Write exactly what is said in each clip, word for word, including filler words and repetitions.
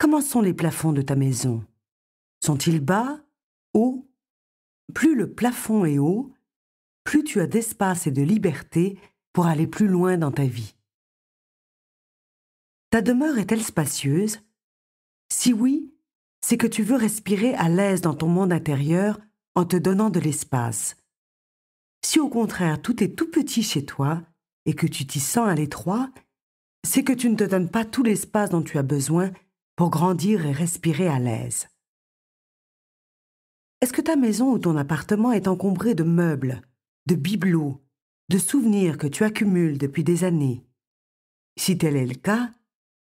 Comment sont les plafonds de ta maison? Sont-ils bas, hauts? Plus le plafond est haut, plus tu as d'espace et de liberté pour aller plus loin dans ta vie. Ta demeure est-elle spacieuse? Si oui, c'est que tu veux respirer à l'aise dans ton monde intérieur en te donnant de l'espace. Si au contraire tout est tout petit chez toi et que tu t'y sens à l'étroit, c'est que tu ne te donnes pas tout l'espace dont tu as besoin pour grandir et respirer à l'aise. Est-ce que ta maison ou ton appartement est encombré de meubles, de bibelots, de souvenirs que tu accumules depuis des années? Si tel est le cas,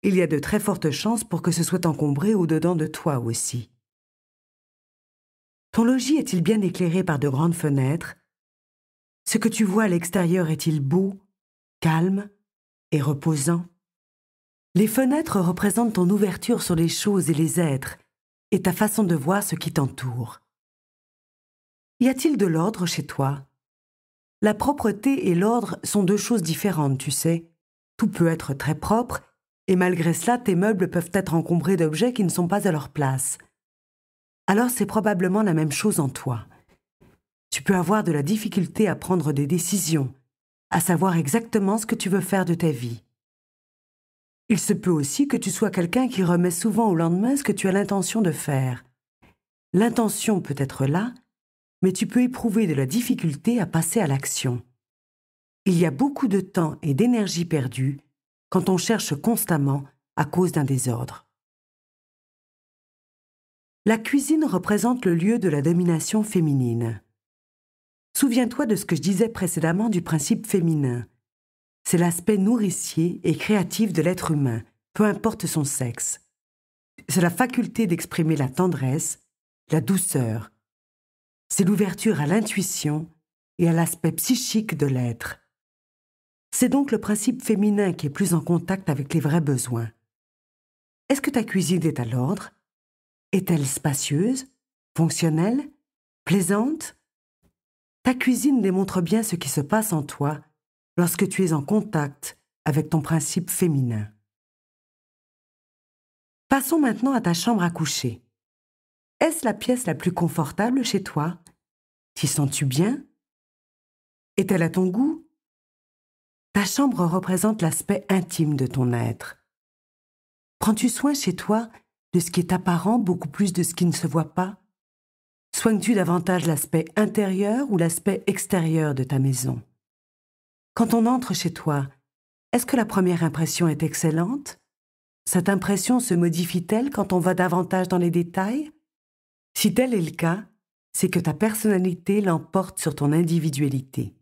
il y a de très fortes chances pour que ce soit encombré au-dedans de toi aussi. Ton logis est-il bien éclairé par de grandes fenêtres? Ce que tu vois à l'extérieur est-il beau, calme et reposant? Les fenêtres représentent ton ouverture sur les choses et les êtres et ta façon de voir ce qui t'entoure. Y a-t-il de l'ordre chez toi? La propreté et l'ordre sont deux choses différentes, tu sais. Tout peut être très propre, et malgré cela, tes meubles peuvent être encombrés d'objets qui ne sont pas à leur place. Alors c'est probablement la même chose en toi. Tu peux avoir de la difficulté à prendre des décisions, à savoir exactement ce que tu veux faire de ta vie. Il se peut aussi que tu sois quelqu'un qui remet souvent au lendemain ce que tu as l'intention de faire. L'intention peut être là, mais tu peux éprouver de la difficulté à passer à l'action. Il y a beaucoup de temps et d'énergie perdue quand on cherche constamment à cause d'un désordre. La cuisine représente le lieu de la domination féminine. Souviens-toi de ce que je disais précédemment du principe féminin. C'est l'aspect nourricier et créatif de l'être humain, peu importe son sexe. C'est la faculté d'exprimer la tendresse, la douceur. C'est l'ouverture à l'intuition et à l'aspect psychique de l'être. C'est donc le principe féminin qui est plus en contact avec les vrais besoins. Est-ce que ta cuisine est à l'ordre? Est-elle spacieuse, fonctionnelle, plaisante? Ta cuisine démontre bien ce qui se passe en toi lorsque tu es en contact avec ton principe féminin. Passons maintenant à ta chambre à coucher. Est-ce la pièce la plus confortable chez toi? T'y sens-tu bien? Est-elle à ton goût? Ta chambre représente l'aspect intime de ton être. Prends-tu soin chez toi de ce qui est apparent beaucoup plus de ce qui ne se voit pas? Soignes-tu davantage l'aspect intérieur ou l'aspect extérieur de ta maison? Quand on entre chez toi, est-ce que la première impression est excellente? Cette impression se modifie-t-elle quand on va davantage dans les détails? Si tel est le cas, c'est que ta personnalité l'emporte sur ton individualité.